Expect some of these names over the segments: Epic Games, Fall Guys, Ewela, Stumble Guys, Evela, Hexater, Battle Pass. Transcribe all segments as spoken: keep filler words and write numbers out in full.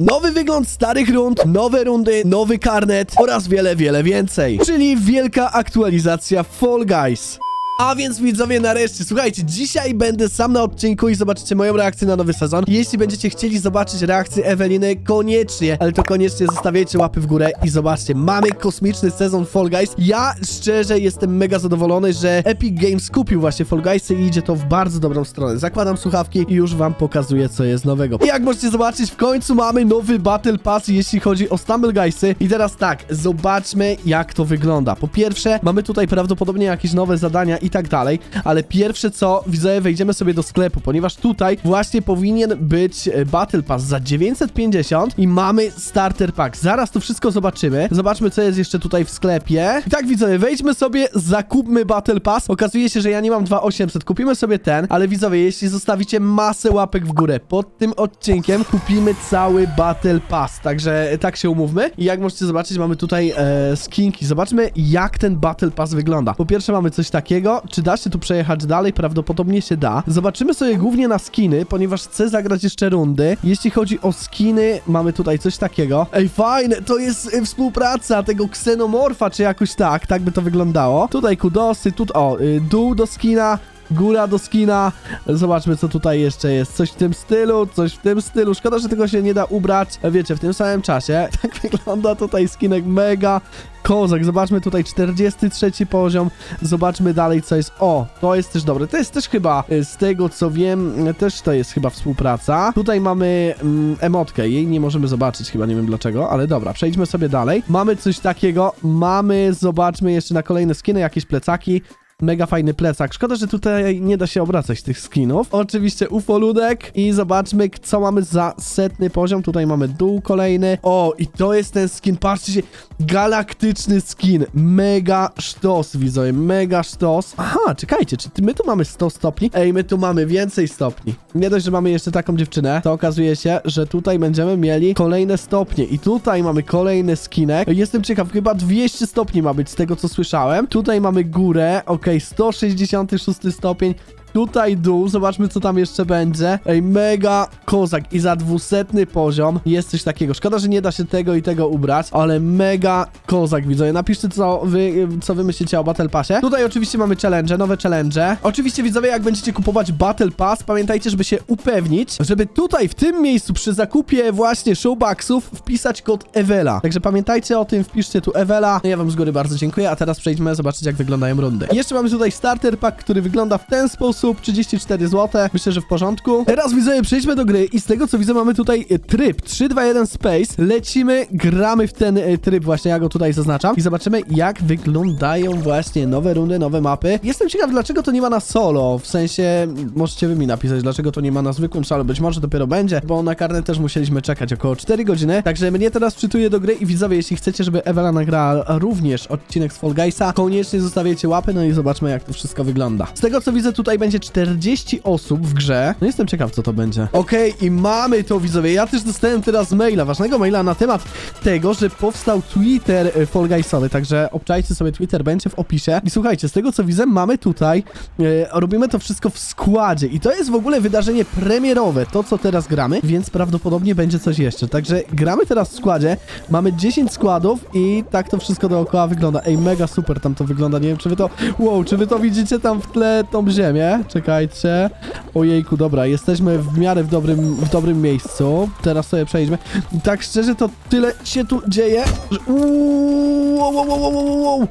Nowy wygląd starych rund, nowe rundy, nowy karnet oraz wiele, wiele więcej. Czyli wielka aktualizacja Fall Guys. A więc widzowie, nareszcie, słuchajcie, dzisiaj będę sam na odcinku i zobaczycie moją reakcję na nowy sezon. Jeśli będziecie chcieli zobaczyć reakcję Eweliny, koniecznie, ale to koniecznie zostawiajcie łapy w górę i zobaczcie, mamy kosmiczny sezon Fall Guys. Ja szczerze jestem mega zadowolony, że Epic Games kupił właśnie Fall Guysy i idzie to w bardzo dobrą stronę. Zakładam słuchawki i już wam pokazuję, co jest nowego. I jak możecie zobaczyć, w końcu mamy nowy Battle Pass, jeśli chodzi o Stumble Guysy. I teraz tak, zobaczmy, jak to wygląda. Po pierwsze, mamy tutaj prawdopodobnie jakieś nowe zadania i tak dalej, ale pierwsze co, widzowie, wejdziemy sobie do sklepu, ponieważ tutaj właśnie powinien być Battle Pass za dziewięćset pięćdziesiąt i mamy Starter Pack. Zaraz to wszystko zobaczymy. Zobaczmy, co jest jeszcze tutaj w sklepie. I tak, widzowie, wejdźmy sobie, zakupmy Battle Pass. Okazuje się, że ja nie mam dwa tysiące osiemset. Kupimy sobie ten, ale widzowie, jeśli zostawicie masę łapek w górę pod tym odcinkiem, kupimy cały Battle Pass. Także tak się umówmy. I jak możecie zobaczyć, mamy tutaj e, skinki. Zobaczmy, jak ten Battle Pass wygląda. Po pierwsze mamy coś takiego. Czy da się tu przejechać dalej? Prawdopodobnie się da. Zobaczymy sobie głównie na skiny, ponieważ chcę zagrać jeszcze rundy. Jeśli chodzi o skiny, mamy tutaj coś takiego. Ej, fajne! To jest y, współpraca tego ksenomorfa, czy jakoś tak. Tak by to wyglądało. Tutaj kudosy, tu... O, y, dół do skina... Góra do skina. Zobaczmy, co tutaj jeszcze jest. Coś w tym stylu, coś w tym stylu. Szkoda, że tego się nie da ubrać, wiecie, w tym samym czasie. Tak wygląda tutaj skinek mega kozak. Zobaczmy tutaj czterdziesty trzeci poziom. Zobaczmy dalej, co jest. O, to jest też dobre. To jest też chyba, z tego co wiem, też to jest chyba współpraca. Tutaj mamy mm, emotkę. Jej nie możemy zobaczyć chyba, nie wiem dlaczego, ale dobra, przejdźmy sobie dalej. Mamy coś takiego. Mamy, zobaczmy jeszcze na kolejne skiny, jakieś plecaki. Mega fajny plecak. Szkoda, że tutaj nie da się obracać tych skinów. Oczywiście ufoludek. I zobaczmy, co mamy za setny poziom. Tutaj mamy dół kolejny. O, i to jest ten skin. Patrzcie się. Galaktyczny skin. Mega sztos, widzowie. Mega sztos. Aha, czekajcie. Czy my tu mamy sto stopni? Ej, my tu mamy więcej stopni. Nie dość, że mamy jeszcze taką dziewczynę, to okazuje się, że tutaj będziemy mieli kolejne stopnie. I tutaj mamy kolejny skinek. Jestem ciekaw. Chyba dwieście stopni ma być, z tego co słyszałem. Tutaj mamy górę. Okej. sto sześćdziesiąty szósty stopień. Tutaj dół, zobaczmy, co tam jeszcze będzie. Ej, mega kozak. I za dwusetny poziom jest coś takiego. Szkoda, że nie da się tego i tego ubrać, ale mega kozak, widzowie. Napiszcie, co wy, co wy myślicie o Battle Passie. Tutaj oczywiście mamy challenge, nowe challenge. Oczywiście, widzowie, jak będziecie kupować Battle Pass, pamiętajcie, żeby się upewnić, żeby tutaj w tym miejscu przy zakupie właśnie showboxów wpisać kod Evela. Także pamiętajcie o tym, wpiszcie tu Evela. Ja wam z góry bardzo dziękuję, a teraz przejdźmy zobaczyć, jak wyglądają rundy. Jeszcze mamy tutaj starter pack, który wygląda w ten sposób. trzydzieści cztery złote, myślę, że w porządku. Teraz, widzowie, przejdźmy do gry i z tego co widzę, mamy tutaj tryb trzy dwa jeden Space. Lecimy, gramy w ten tryb, właśnie ja go tutaj zaznaczam i zobaczymy, jak wyglądają właśnie nowe rundy, nowe mapy. Jestem ciekaw, dlaczego to nie ma na solo, w sensie możecie wy mi napisać, dlaczego to nie ma na zwykłym solo, być może dopiero będzie, bo na karnet też musieliśmy czekać około cztery godziny, także mnie teraz wczytuje do gry i widzowie, jeśli chcecie, żeby Evela nagrała również odcinek z Fall Guysa, koniecznie zostawiajcie łapy, no i zobaczmy, jak to wszystko wygląda. Z tego co widzę, tutaj będzie czterdzieści osób w grze. No jestem ciekaw, co to będzie. Okej, okay, i mamy to, widzowie. Ja też dostałem teraz maila, ważnego maila na temat tego, że powstał Twitter Fall Guysowy, także obczajcie sobie, Twitter będzie w opisie. I słuchajcie, z tego co widzę, mamy tutaj, e, robimy to wszystko w składzie i to jest w ogóle wydarzenie premierowe, to co teraz gramy, więc prawdopodobnie będzie coś jeszcze. Także gramy teraz w składzie, mamy dziesięć składów i tak to wszystko dookoła wygląda. Ej, mega super tam to wygląda, nie wiem, czy wy to, wow, czy wy to widzicie tam w tle, tą ziemię? Czekajcie. Ojejku, dobra, jesteśmy w miarę w dobrym, w dobrym miejscu. Teraz sobie przejdźmy. Tak szczerze, to tyle się tu dzieje, że... Uuu, wow, wow, wow, wow, wow.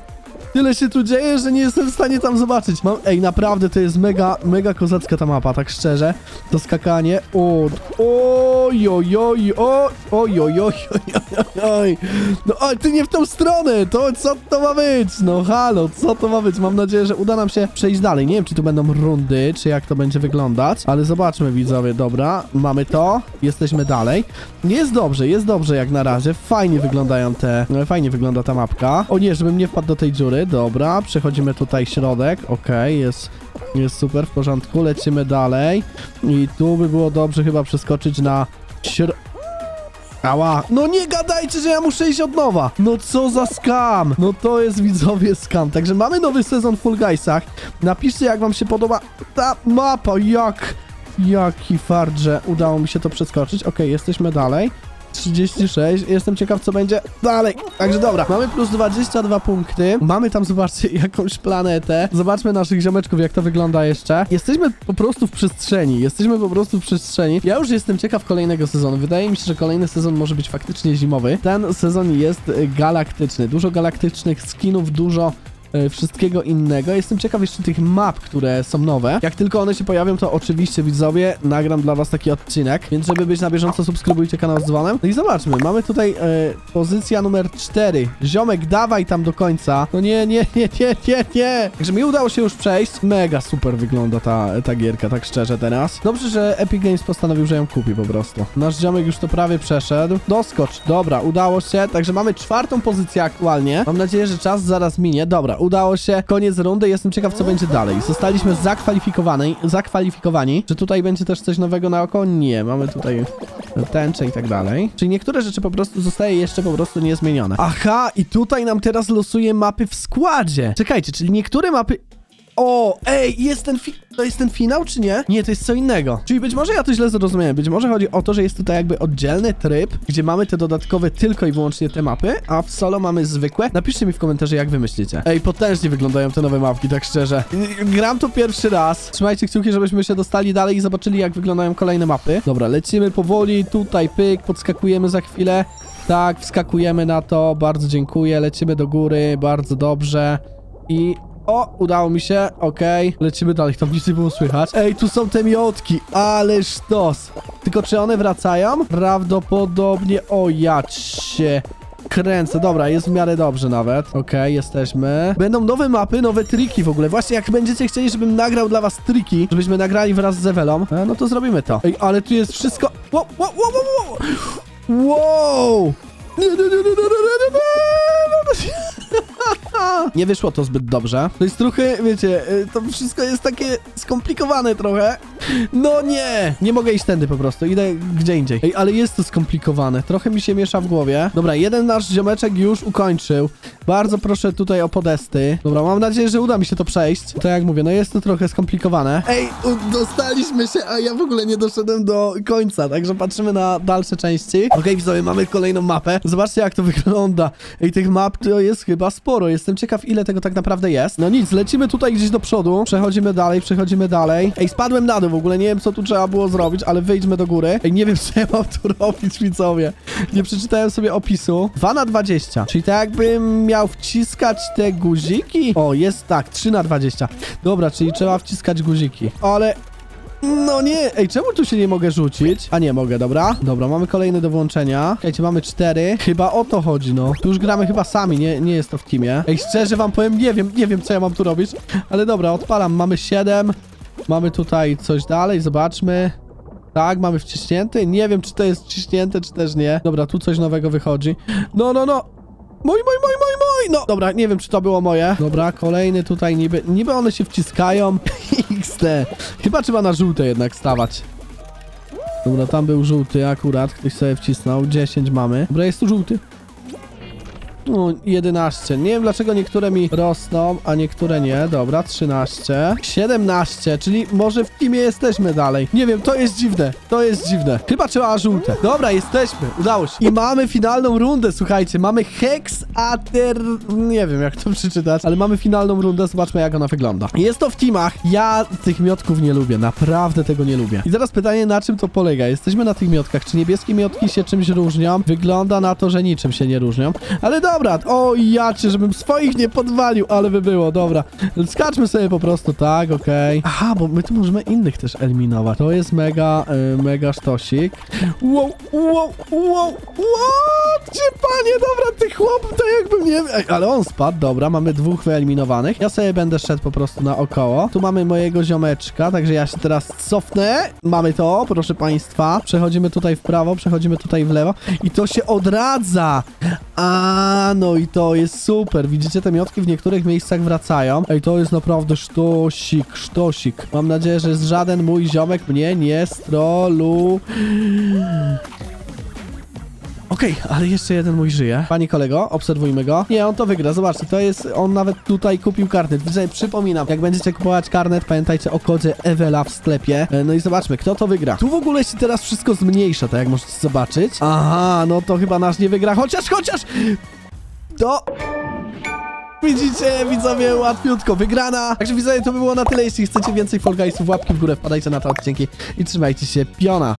Tyle się tu dzieje, że nie jestem w stanie tam zobaczyć. Mam... Ej, naprawdę, to jest mega, mega kozacka ta mapa, tak szczerze. To skakanie. O, oj, oj, oj, oj, oj, oj, oj, oj. No, oj, ty nie w tą stronę. To co to ma być? No halo, co to ma być? Mam nadzieję, że uda nam się przejść dalej. Nie wiem, czy tu będą rundy, czy jak to będzie wyglądać, ale zobaczmy, widzowie. Dobra, mamy to. Jesteśmy dalej. Jest dobrze, jest dobrze jak na razie. Fajnie wyglądają te... Fajnie wygląda ta mapka. O nie, żebym nie wpadł do tej dziury. Dobra, przechodzimy tutaj środek. Okej, okay, jest, jest super, w porządku. Lecimy dalej. I tu by było dobrze chyba przeskoczyć na środek. Ała. No nie gadajcie, że ja muszę iść od nowa. No co za skam. No to jest, widzowie, skam. Także mamy nowy sezon w Fall Guysach. Napiszcie, jak wam się podoba ta mapa. Jak, jaki fart, że udało mi się to przeskoczyć. Okej, okay, jesteśmy dalej. trzydzieści sześć. Jestem ciekaw, co będzie dalej. Także dobra, mamy plus dwadzieścia dwa punkty. Mamy tam, zobaczcie, jakąś planetę. Zobaczmy naszych ziomeczków, jak to wygląda jeszcze. Jesteśmy po prostu w przestrzeni. Jesteśmy po prostu w przestrzeni. Ja już jestem ciekaw kolejnego sezonu. Wydaje mi się, że kolejny sezon może być faktycznie zimowy. Ten sezon jest galaktyczny. Dużo galaktycznych skinów, dużo wszystkiego innego. Jestem ciekaw jeszcze tych map, które są nowe. Jak tylko one się pojawią, to oczywiście, widzowie, nagram dla was taki odcinek, więc żeby być na bieżąco, subskrybujcie kanał z dzwonem. No i zobaczmy, mamy tutaj e, pozycja numer cztery. Ziomek, dawaj tam do końca. No nie, nie, nie, nie, nie, nie. Także mi udało się już przejść. Mega super wygląda ta, ta gierka, tak szczerze teraz. Dobrze, że Epic Games postanowił, że ją kupi po prostu. Nasz ziomek już to prawie przeszedł. Doskocz, dobra, udało się. Także mamy czwartą pozycję aktualnie. Mam nadzieję, że czas zaraz minie. Dobra, udało się, koniec rundy, jestem ciekaw, co będzie dalej. Zostaliśmy zakwalifikowani, zakwalifikowani. Czy tutaj będzie też coś nowego na oko? Nie, mamy tutaj tęczę i tak dalej. Czyli niektóre rzeczy po prostu zostaje jeszcze po prostu niezmienione. Aha, i tutaj nam teraz losuje mapy w składzie. Czekajcie, czyli niektóre mapy... O, ej, jest ten fi... To jest ten finał, czy nie? Nie, to jest co innego. Czyli być może ja to źle zrozumiałem. Być może chodzi o to, że jest tutaj jakby oddzielny tryb, gdzie mamy te dodatkowe tylko i wyłącznie te mapy, a w solo mamy zwykłe. Napiszcie mi w komentarze, jak wy myślicie. Ej, potężnie wyglądają te nowe mapki, tak szczerze. Gram to pierwszy raz. Trzymajcie kciuki, żebyśmy się dostali dalej i zobaczyli, jak wyglądają kolejne mapy. Dobra, lecimy powoli. Tutaj pyk, podskakujemy za chwilę. Tak, wskakujemy na to. Bardzo dziękuję. Lecimy do góry. Bardzo dobrze. I... O, udało mi się, okej. Okay. Lecimy dalej, tam nic nie było słychać. Ej, tu są te miotki, ale sztos. Tylko czy one wracają? Prawdopodobnie, o ja się kręcę. Dobra, jest w miarę dobrze nawet. Okej, okay, jesteśmy. Będą nowe mapy, nowe triki w ogóle. Właśnie jak będziecie chcieli, żebym nagrał dla was triki, żebyśmy nagrali wraz z Evelą, e, no to zrobimy to. Ej, ale tu jest wszystko... Wow, wow, wow, wow, wow. Wow. Nie wyszło to zbyt dobrze. To jest trochę, wiecie, to wszystko jest takie skomplikowane trochę. No nie! Nie mogę iść tędy po prostu, idę gdzie indziej. Ej, ale jest to skomplikowane, trochę mi się miesza w głowie. Dobra, jeden nasz ziomeczek już ukończył. Bardzo proszę tutaj o podesty. Dobra, mam nadzieję, że uda mi się to przejść. Tak jak mówię, no jest to trochę skomplikowane. Ej, dostaliśmy się, a ja w ogóle nie doszedłem do końca, także patrzymy na dalsze części. Okej, okay, widzowie, mamy kolejną mapę. Zobaczcie, jak to wygląda. Ej, tych map to jest chyba sporo. Jestem ciekaw, ile tego tak naprawdę jest. No nic, lecimy tutaj gdzieś do przodu. Przechodzimy dalej, przechodzimy dalej. Ej, spadłem na dół w ogóle. Nie wiem, co tu trzeba było zrobić, ale wyjdźmy do góry. Ej, nie wiem, co ja mam tu robić, widzowie. Nie przeczytałem sobie opisu. dwa na dwadzieścia. Czyli tak jakbym miał wciskać te guziki. O, jest tak, trzy na dwadzieścia. Dobra, czyli trzeba wciskać guziki. Ale... No nie, ej, czemu tu się nie mogę rzucić? A nie, mogę, dobra. Dobra, mamy kolejne do włączenia. Słuchajcie, mamy cztery. Chyba o to chodzi, no. Tu już gramy chyba sami, nie, nie jest to w teamie. Ej, szczerze wam powiem, nie wiem, nie wiem, co ja mam tu robić. Ale dobra, odpalam, mamy siedem. Mamy tutaj coś dalej, zobaczmy. Tak, mamy wciśnięty. Nie wiem, czy to jest wciśnięte, czy też nie. Dobra, tu coś nowego wychodzi. No, no, no. Mój, mój, mój, mój, mój. No, dobra, nie wiem, czy to było moje. Dobra, kolejny tutaj niby, niby one się wciskają. Te. Chyba trzeba na żółte jednak stawać. Dobra, tam był żółty akurat. Ktoś sobie wcisnął. dziesięć mamy. Dobra, jest tu żółty. No, jedenaście. Nie wiem, dlaczego niektóre mi rosną, a niektóre nie. Dobra, trzynaście. siedemnaście, czyli może w teamie jesteśmy dalej. Nie wiem, to jest dziwne. To jest dziwne. Chyba trzeba żółte. Dobra, jesteśmy. Udało się. I mamy finalną rundę, słuchajcie. Mamy Hexater... Nie wiem, jak to przeczytać, ale mamy finalną rundę. Zobaczmy, jak ona wygląda. Jest to w teamach. Ja tych miotków nie lubię. Naprawdę tego nie lubię. I teraz pytanie, na czym to polega? Jesteśmy na tych miotkach. Czy niebieskie miotki się czymś różnią? Wygląda na to, że niczym się nie różnią. Ale do Dobra, o ja cię, żebym swoich nie podwalił, ale by było, dobra. Skaczmy sobie po prostu, tak, okej. Okay. Aha, bo my tu możemy innych też eliminować. To jest mega, yy, mega sztosik. Wow, wow, wow, what? Gdzie panie, dobra, ty chłop, to jakbym nie... Ej, ale on spadł, dobra, mamy dwóch wyeliminowanych. Ja sobie będę szedł po prostu naokoło. Tu mamy mojego ziomeczka, także ja się teraz cofnę. Mamy to, proszę państwa. Przechodzimy tutaj w prawo, przechodzimy tutaj w lewo. I to się odradza. A. No i to jest super. Widzicie, te miotki w niektórych miejscach wracają. Ej, to jest naprawdę sztosik, sztosik. Mam nadzieję, że żaden mój ziomek mnie nie strolu. Okej, okay, ale jeszcze jeden mój żyje. Panie kolego, obserwujmy go. Nie, on to wygra, zobaczcie, to jest, on nawet tutaj kupił karnet. Przypominam, jak będziecie kupować karnet, pamiętajcie o kodzie Evela w sklepie. No i zobaczmy, kto to wygra. Tu w ogóle się teraz wszystko zmniejsza, tak jak możecie zobaczyć. Aha, no to chyba nasz nie wygra, chociaż, chociaż... To... Widzicie, widzowie, łatwiutko wygrana. Także widzowie, to by było na tyle. Jeśli chcecie więcej Fall Guysów, łapki w górę, wpadajcie na to, dzięki i trzymajcie się, piona.